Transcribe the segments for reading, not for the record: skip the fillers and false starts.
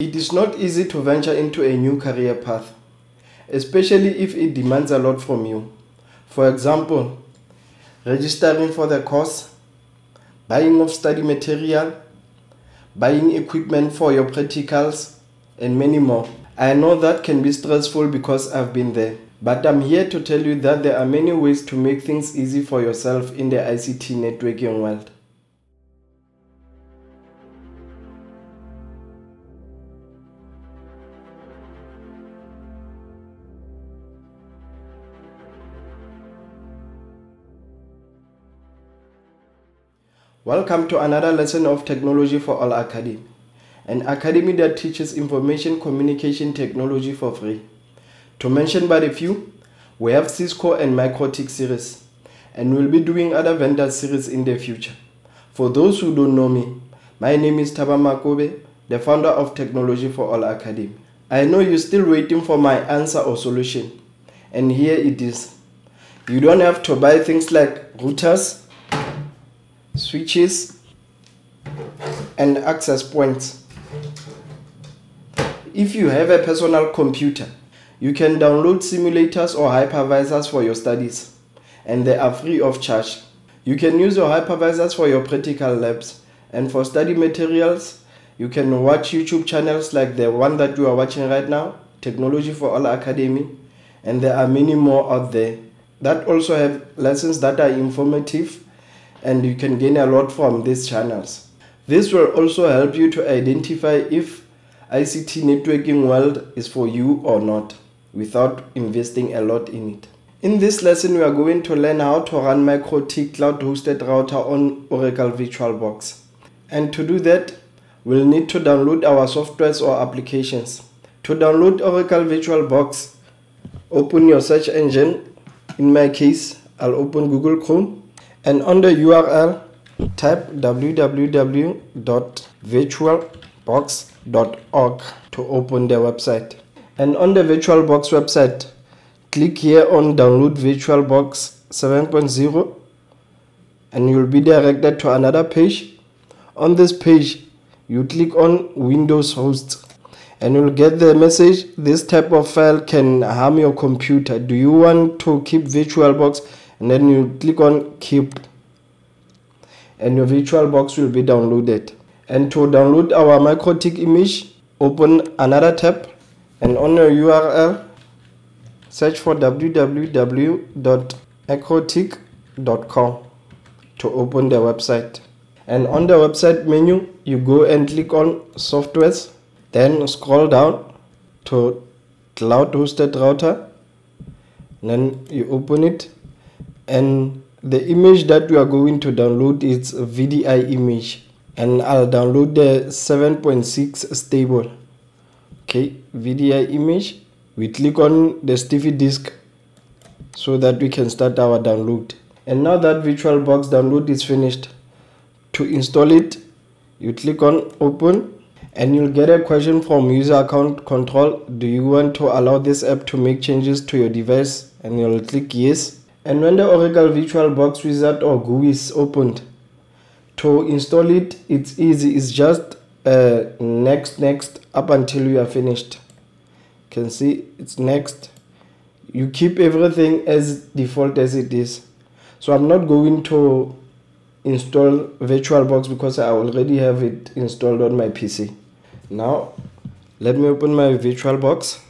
It is not easy to venture into a new career path, especially if it demands a lot from you. For example, registering for the course, buying of study material, buying equipment for your practicals, and many more. I know that can be stressful because I've been there, but I'm here to tell you that there are many ways to make things easy for yourself in the ICT networking world. Welcome to another lesson of Technology for All Academy, an academy that teaches information communication technology for free. To mention but a few, we have Cisco and MikroTik series, and we'll be doing other vendor series in the future. For those who don't know me, my name is Taba Makube, the founder of Technology for All Academy. I know you're still waiting for my answer or solution, and here it is. You don't have to buy things like routers, switches, and access points. If you have a personal computer, you can download simulators or hypervisors for your studies, and they are free of charge. You can use your hypervisors for your practical labs, and for study materials, you can watch YouTube channels like the one that you are watching right now, Technology for All Academy, and there are many more out there that also have lessons that are informative, and you can gain a lot from these channels. This will also help you to identify if ICT networking world is for you or not without investing a lot in it. In this lesson, we are going to learn how to run MikroTik Cloud Hosted Router on Oracle VirtualBox. And to do that, we'll need to download our softwares or applications. To download Oracle VirtualBox, open your search engine. In my case, I'll open Google Chrome. And on the URL, type www.virtualbox.org to open the website. And on the VirtualBox website, click here on Download VirtualBox 7.0, and you'll be directed to another page. On this page, you click on Windows Hosts, and you'll get the message, this type of file can harm your computer. Do you want to keep VirtualBox? And then you click on keep, and your VirtualBox will be downloaded. And to download our MikroTik image, open another tab, and on your URL, search for www.mikrotik.com to open the website. And on the website menu, you go and click on softwares, then scroll down to Cloud Hosted Router, and then you open it. And the image that we are going to download is a VDI image, and I'll download the 7.6 stable. Okay, VDI image. We click on the stiffy disk so that we can start our download. And now that VirtualBox download is finished, to install it, you click on open, and you'll get a question from user account control. Do you want to allow this app to make changes to your device? And you'll click yes. And when the Oracle VirtualBox wizard or GUI is opened, to install it, it's easy. It's just next up until you are finished. You can see it's next. You keep everything as default as it is. So I'm not going to install VirtualBox because I already have it installed on my PC. Now, let me open my VirtualBox.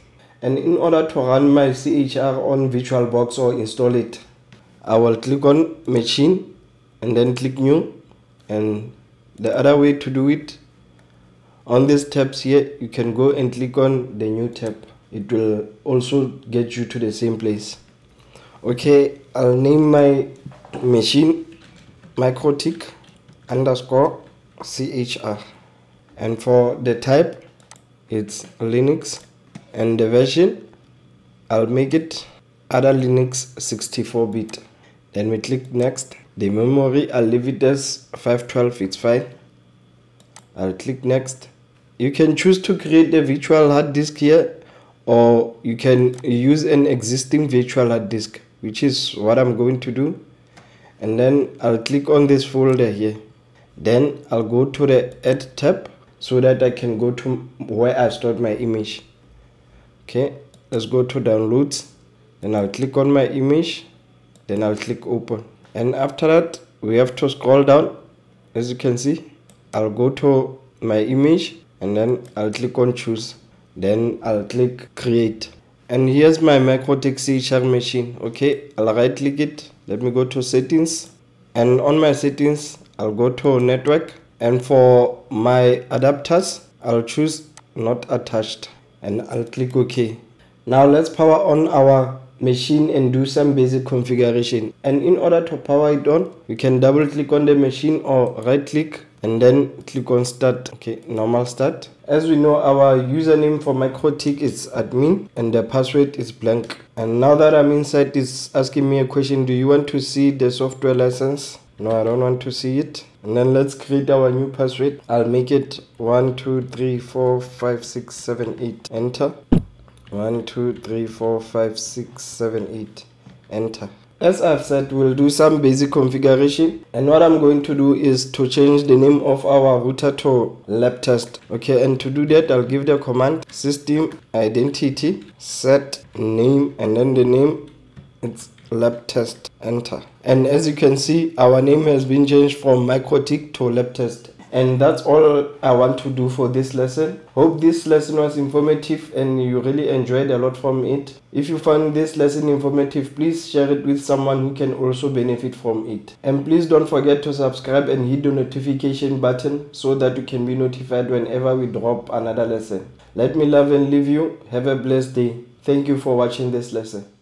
And in order to run my CHR on VirtualBox or install it, I will click on machine and then click new. And the other way to do it, on these tabs here, you can go and click on the new tab. It will also get you to the same place. Okay, I'll name my machine MikroTik _ CHR, and for the type it's Linux, and the version, I'll make it other Linux 64-bit. Then we click next. The memory, I'll leave it as 512, it's fine. I'll click next. You can choose to create a virtual hard disk here, or you can use an existing virtual hard disk, which is what I'm going to do. And then I'll click on this folder here. Then I'll go to the Add tab. so that I can go to where I stored my image. Okay, let's go to downloads, then I'll click on my image, then I'll click open, and after that we have to scroll down. As you can see, I'll go to my image and then I'll click on choose, then I'll click create. And here's my MikroTik CHR machine. Okay, I'll right click it, let me go to settings, and on my settings I'll go to network, and for my adapters I'll choose not attached and I'll click OK. Now let's power on our machine and do some basic configuration. And in order to power it on, we can double click on the machine or right click and then click on start. Okay, normal start. As we know, our username for MikroTik is admin and the password is blank. And now that I'm inside, it's asking me a question: do you want to see the software license? No, I don't want to see it. And then let's create our new password. I'll make it 12345678. Enter. 12345678. Enter. As I've said, we'll do some basic configuration, and what I'm going to do is to change the name of our router to lab test. Okay, and to do that I'll give the command system identity set name, and then the name, it's lab test. Enter. And as you can see, our name has been changed from MikroTik to lab test. And that's all I want to do for this lesson. Hope this lesson was informative and you really enjoyed a lot from it. If you found this lesson informative, please share it with someone who can also benefit from it. And please don't forget to subscribe and hit the notification button so that you can be notified whenever we drop another lesson. Let me love and leave you. Have a blessed day. Thank you for watching this lesson.